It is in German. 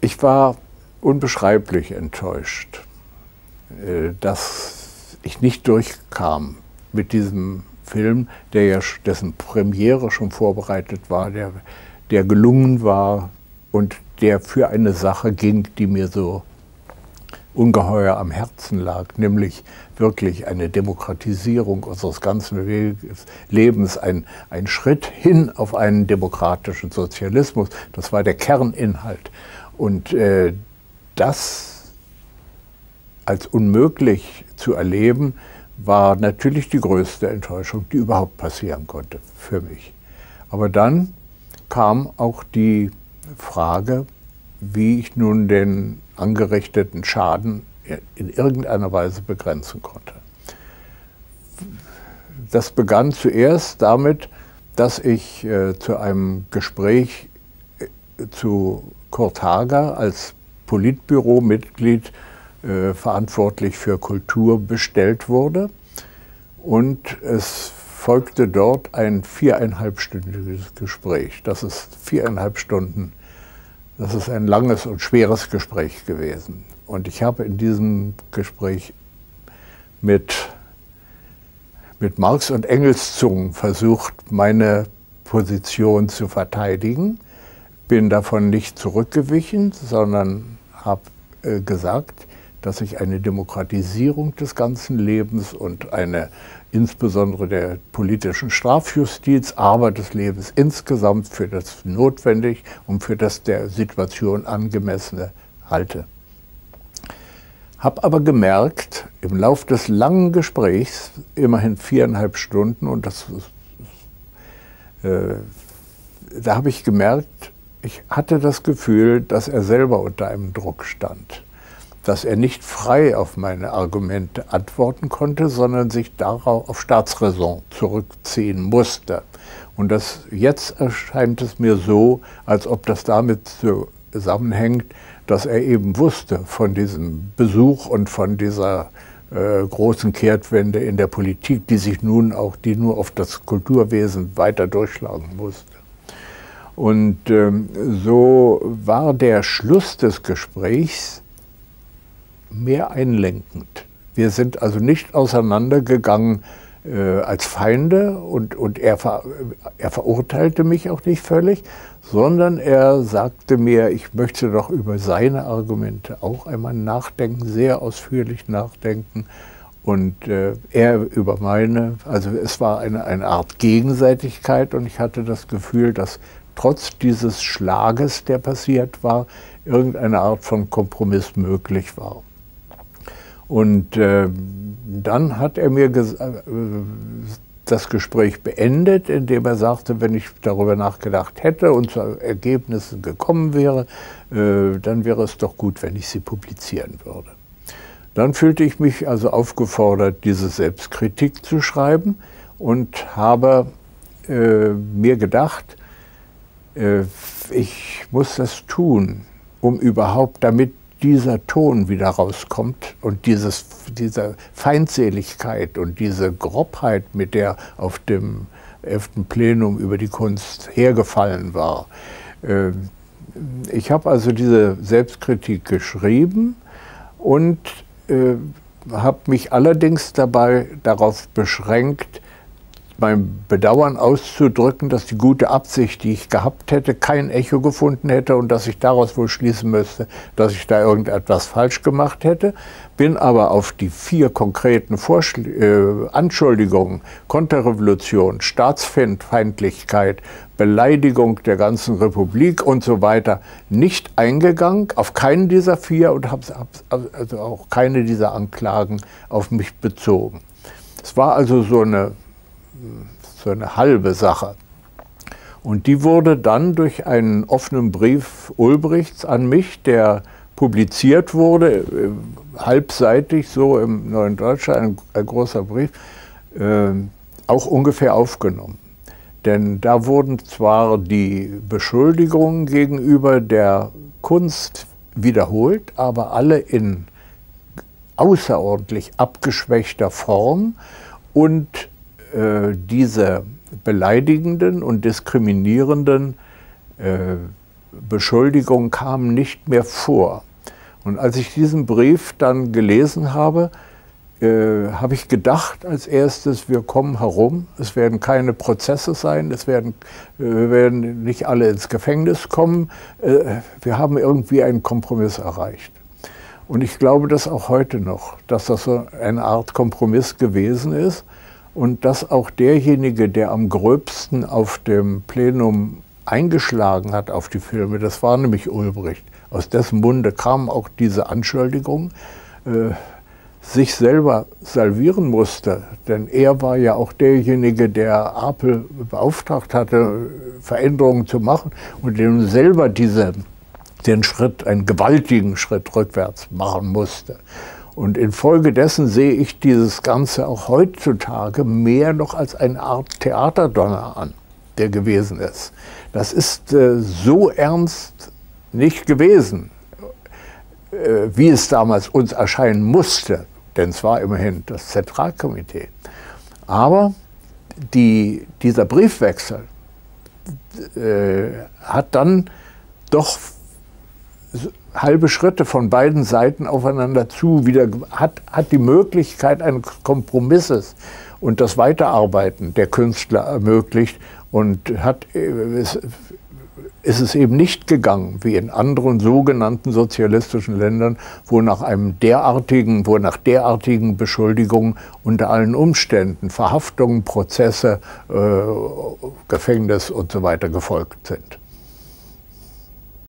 Ich war unbeschreiblich enttäuscht, dass ich nicht durchkam mit diesem Film, der ja, dessen Premiere schon vorbereitet war, der gelungen war und der für eine Sache ging, die mir so ungeheuer am Herzen lag, nämlich wirklich eine Demokratisierung unseres ganzen Lebens, ein Schritt hin auf einen demokratischen Sozialismus. Das war der Kerninhalt. Und das als unmöglich zu erleben, war natürlich die größte Enttäuschung, die überhaupt passieren konnte für mich. Aber dann kam auch die Frage, wie ich nun den angerichteten Schaden in irgendeiner Weise begrenzen konnte. Das begann zuerst damit, dass ich zu einem Gespräch zu Kurt Hager als Politbüromitglied verantwortlich für Kultur bestellt wurde, und es folgte dort ein 4,5-stündiges Gespräch. Das ist 4,5 Stunden. Das ist ein langes und schweres Gespräch gewesen. Und ich habe in diesem Gespräch mit Marx und Engels Zungen versucht, meine Position zu verteidigen. Bin davon nicht zurückgewichen, sondern habe gesagt, dass ich eine Demokratisierung des ganzen Lebens und eine insbesondere der politischen Strafjustiz, aber des Lebens insgesamt für das notwendig und für das der Situation angemessene halte. Habe aber gemerkt, im Lauf des langen Gesprächs, immerhin 4,5 Stunden, und das da habe ich gemerkt, ich hatte das Gefühl, dass er selber unter einem Druck stand, dass er nicht frei auf meine Argumente antworten konnte, sondern sich darauf auf Staatsräson zurückziehen musste. Und das, jetzt erscheint es mir so, als ob das damit zusammenhängt, dass er eben wusste von diesem Besuch und von dieser großen Kehrtwende in der Politik, die sich nun auch, die nur auf das Kulturwesen weiter durchschlagen musste. Und so war der Schluss des Gesprächs mehr einlenkend. Wir sind also nicht auseinandergegangen als Feinde, und er verurteilte mich auch nicht völlig, sondern er sagte mir, ich möchte doch über seine Argumente auch einmal nachdenken, sehr ausführlich nachdenken, und er über meine. Also es war eine Art Gegenseitigkeit, und ich hatte das Gefühl, dass trotz dieses Schlages, der passiert war, irgendeine Art von Kompromiss möglich war. Und dann hat er mir das Gespräch beendet, indem er sagte, wenn ich darüber nachgedacht hätte und zu Ergebnissen gekommen wäre, dann wäre es doch gut, wenn ich sie publizieren würde. Dann fühlte ich mich also aufgefordert, diese Selbstkritik zu schreiben, und habe mir gedacht, ich muss das tun, um überhaupt, damit dieser Ton wieder rauskommt und diese Feindseligkeit und diese Grobheit, mit der auf dem 11. Plenum über die Kunst hergefallen war. Ich habe also diese Selbstkritik geschrieben und habe mich allerdings dabei darauf beschränkt, mein Bedauern auszudrücken, dass die gute Absicht, die ich gehabt hätte, kein Echo gefunden hätte und dass ich daraus wohl schließen müsste, dass ich da irgendetwas falsch gemacht hätte. Bin aber auf die 4 konkreten Anschuldigungen, Konterrevolution, Staatsfeindlichkeit, Beleidigung der ganzen Republik und so weiter, nicht eingegangen, auf keinen dieser 4, und habe also auch keine dieser Anklagen auf mich bezogen. Es war also so eine halbe Sache. Und die wurde dann durch einen offenen Brief Ulbrichts an mich, der publiziert wurde, halbseitig so im Neuen Deutschland, ein großer Brief, auch ungefähr aufgenommen. Denn da wurden zwar die Beschuldigungen gegenüber der Kunst wiederholt, aber alle in außerordentlich abgeschwächter Form, und diese beleidigenden und diskriminierenden Beschuldigungen kamen nicht mehr vor. Und als ich diesen Brief dann gelesen habe, habe ich gedacht als erstes, wir kommen herum, es werden keine Prozesse sein, wir werden nicht alle ins Gefängnis kommen, wir haben irgendwie einen Kompromiss erreicht. Und ich glaube das auch heute noch, dass das so eine Art Kompromiss gewesen ist und dass auch derjenige, der am gröbsten auf dem Plenum eingeschlagen hat auf die Filme, das war nämlich Ulbricht, aus dessen Munde kam auch diese Anschuldigung, sich selber salvieren musste, denn er war ja auch derjenige, der Apel beauftragt hatte, Veränderungen zu machen und dem selber den Schritt, einen gewaltigen Schritt rückwärts machen musste. Und infolgedessen sehe ich dieses Ganze auch heutzutage mehr noch als eine Art Theaterdonner an, der gewesen ist. Das ist so ernst nicht gewesen, wie es damals uns erscheinen musste, denn es war immerhin das Zentralkomitee. Aber dieser Briefwechsel hat dann doch halbe Schritte von beiden Seiten aufeinander zu, hat die Möglichkeit eines Kompromisses und das Weiterarbeiten der Künstler ermöglicht und ist es eben nicht gegangen, wie in anderen sogenannten sozialistischen Ländern, wo nach derartigen Beschuldigungen unter allen Umständen Verhaftungen, Prozesse, Gefängnis und so weiter gefolgt sind.